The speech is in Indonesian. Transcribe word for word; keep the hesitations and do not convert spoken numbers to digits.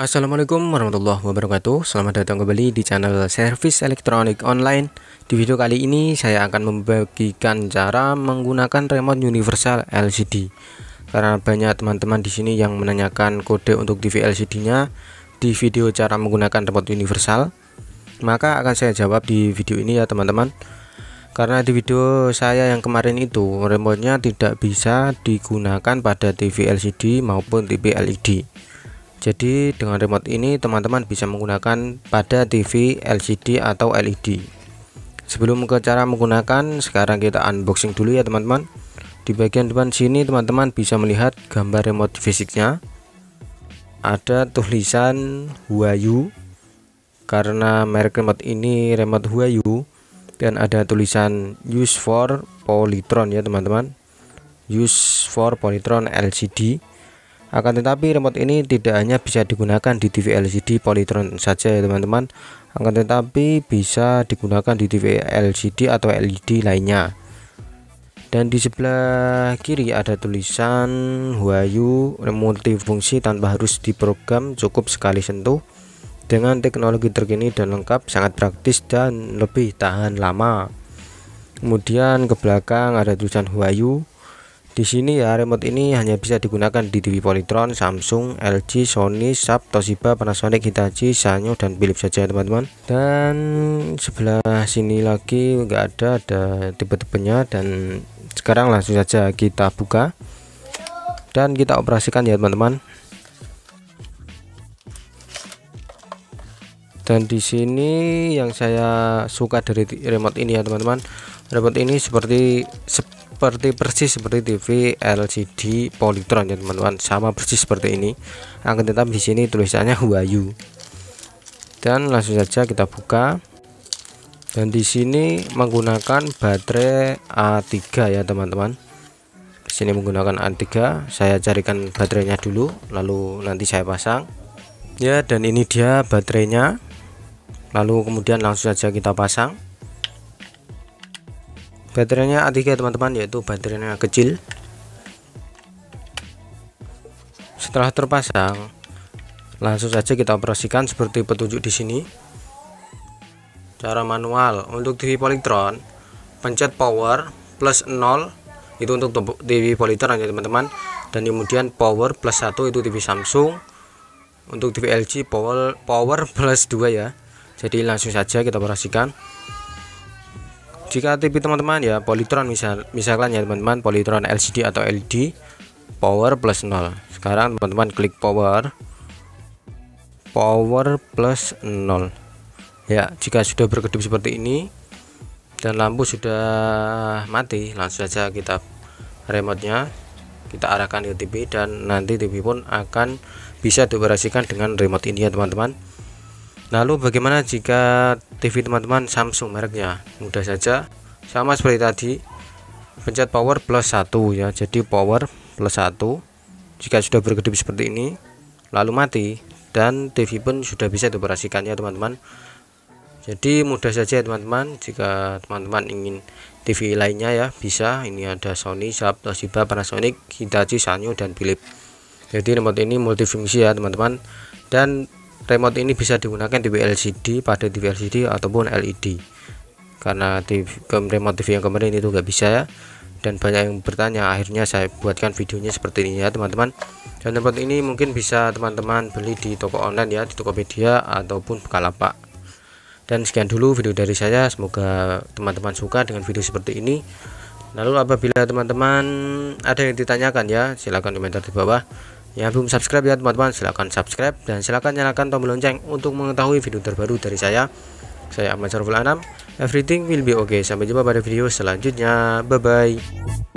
Assalamualaikum warahmatullahi wabarakatuh. Selamat datang kembali di channel Service Elektronik Online. Di video kali ini saya akan membagikan cara menggunakan remote universal L C D. Karena banyak teman-teman di sini yang menanyakan kode untuk T V L C D-nya di video cara menggunakan remote universal, maka akan saya jawab di video ini ya teman-teman. Karena di video saya yang kemarin itu remote-nya tidak bisa digunakan pada T V L C D maupun T V L E D. Jadi dengan remote ini teman-teman bisa menggunakan pada T V L C D atau L E D. Sebelum ke cara menggunakan, sekarang kita unboxing dulu ya teman-teman. Di bagian depan sini teman-teman bisa melihat gambar remote fisiknya. Ada tulisan Huayu, karena merek remote ini remote Huayu. Dan ada tulisan use for Polytron ya teman-teman, use for Polytron L C D. Akan tetapi remote ini tidak hanya bisa digunakan di T V L C D Polytron saja ya teman-teman, akan tetapi bisa digunakan di T V L C D atau L E D lainnya. Dan di sebelah kiri ada tulisan Huayu multifungsi tanpa harus diprogram, cukup sekali sentuh dengan teknologi terkini dan lengkap, sangat praktis dan lebih tahan lama. Kemudian ke belakang ada tulisan Huayu. Di sini ya, remote ini hanya bisa digunakan di T V Polytron, Samsung, L G, Sony, Sharp, Toshiba, Panasonic, Hitachi, Sanyo, dan Philips saja teman-teman. Dan sebelah sini lagi enggak ada ada tipe-tipenya. Dan sekarang langsung saja kita buka dan kita operasikan ya teman-teman. Dan di sini yang saya suka dari remote ini ya teman-teman, remote ini seperti seperti seperti persis seperti T V L C D Polytron ya teman-teman, sama persis seperti ini. Akan tetapi di sini tulisannya Huayu. Dan langsung saja kita buka. Dan di sini menggunakan baterai A tiga ya teman-teman. Di sini menggunakan A tiga. Saya carikan baterainya dulu, lalu nanti saya pasang. Ya, dan ini dia baterainya. Lalu kemudian langsung saja kita pasang. Baterainya A tiga teman-teman, yaitu baterainya kecil. Setelah terpasang, langsung saja kita operasikan seperti petunjuk di sini. Cara manual untuk T V Polytron, pencet power plus nol itu untuk T V Polytron ya teman-teman. Dan kemudian power plus satu itu T V Samsung. Untuk T V L G power power plus dua ya. Jadi langsung saja kita operasikan. Jika T V teman-teman ya Polytron, misal misalkan ya teman-teman Polytron L C D atau L E D, power plus nol. Sekarang teman-teman klik power, power plus nol ya. Jika sudah berkedip seperti ini dan lampu sudah mati, langsung saja kita remote nya kita arahkan ke T V, dan nanti T V pun akan bisa dioperasikan dengan remote ini ya teman-teman. Lalu bagaimana jika T V teman-teman Samsung mereknya? Mudah saja, sama seperti tadi, pencet power plus satu ya. Jadi power plus satu. Jika sudah berkedip seperti ini lalu mati, dan T V pun sudah bisa dioperasikan ya teman-teman. Jadi mudah saja teman-teman. Jika teman-teman ingin T V lainnya ya bisa. Ini ada Sony, Sharp, Toshiba, Panasonic, Hitachi, Sanyo, dan Philips. Jadi remote ini multifungsi ya teman-teman. Dan remote ini bisa digunakan di L C D, pada T V L C D ataupun L E D. Karena T V, remote T V yang kemarin itu nggak bisa ya. Dan banyak yang bertanya, akhirnya saya buatkan videonya seperti ini ya teman-teman. Dan remote ini mungkin bisa teman-teman beli di toko online ya, di Tokopedia ataupun Bukalapak. Dan sekian dulu video dari saya. Semoga teman-teman suka dengan video seperti ini. Lalu apabila teman-teman ada yang ditanyakan ya, silahkan komentar di bawah. Yang belum subscribe ya teman-teman, silahkan subscribe dan silahkan nyalakan tombol lonceng untuk mengetahui video terbaru dari saya. Saya Ahmad Saroful Anam. Everything will be okay. Sampai jumpa pada video selanjutnya. Bye bye.